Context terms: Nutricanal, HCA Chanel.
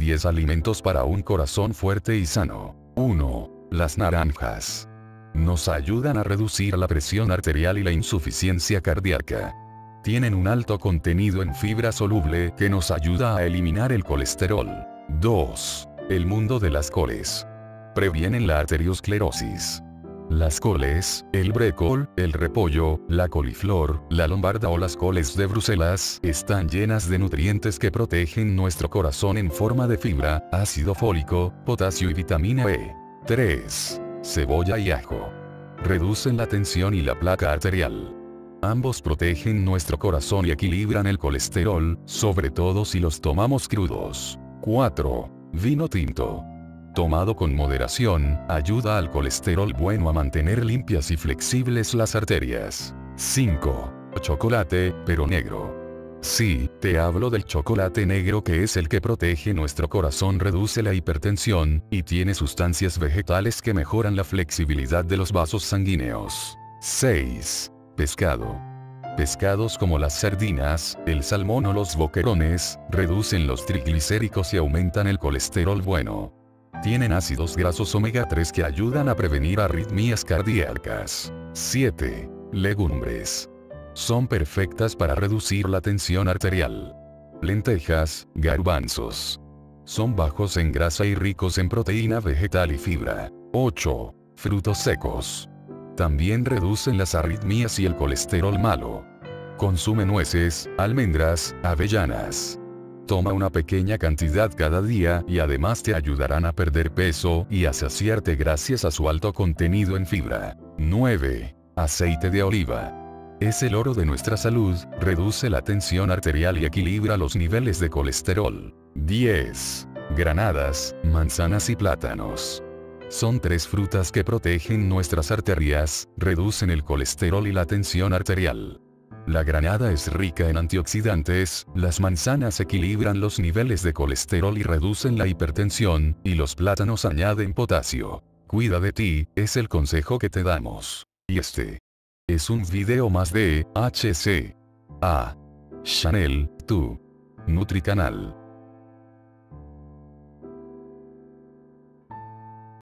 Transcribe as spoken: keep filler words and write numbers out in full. diez alimentos para un corazón fuerte y sano. uno. Las naranjas. Nos ayudan a reducir la presión arterial y la insuficiencia cardíaca. Tienen un alto contenido en fibra soluble que nos ayuda a eliminar el colesterol. dos. El mundo de las coles. Previenen la arteriosclerosis. Las coles, el brécol, el repollo, la coliflor, la lombarda o las coles de Bruselas están llenas de nutrientes que protegen nuestro corazón en forma de fibra, ácido fólico, potasio y vitamina E. tres. Cebolla y ajo. Reducen la tensión y la placa arterial. Ambos protegen nuestro corazón y equilibran el colesterol, sobre todo si los tomamos crudos. cuatro. Vino tinto. Tomado con moderación, ayuda al colesterol bueno a mantener limpias y flexibles las arterias. cinco. Chocolate, pero negro. Sí, te hablo del chocolate negro, que es el que protege nuestro corazón, reduce la hipertensión, y tiene sustancias vegetales que mejoran la flexibilidad de los vasos sanguíneos. seis. Pescado. Pescados como las sardinas, el salmón o los boquerones, reducen los triglicéridos y aumentan el colesterol bueno. Tienen ácidos grasos omega tres que ayudan a prevenir arritmias cardíacas. siete. Legumbres. Son perfectas para reducir la tensión arterial. Lentejas, garbanzos. Son bajos en grasa y ricos en proteína vegetal y fibra. ocho. Frutos secos. También reducen las arritmias y el colesterol malo. Consume nueces, almendras, avellanas. Toma una pequeña cantidad cada día y además te ayudarán a perder peso y a saciarte gracias a su alto contenido en fibra. nueve. Aceite de oliva. Es el oro de nuestra salud, reduce la tensión arterial y equilibra los niveles de colesterol. diez. Granadas, manzanas y plátanos. Son tres frutas que protegen nuestras arterias, reducen el colesterol y la tensión arterial. La granada es rica en antioxidantes, las manzanas equilibran los niveles de colesterol y reducen la hipertensión, y los plátanos añaden potasio. Cuida de ti, es el consejo que te damos. Y este es un video más de H C A Chanel, tu Nutricanal.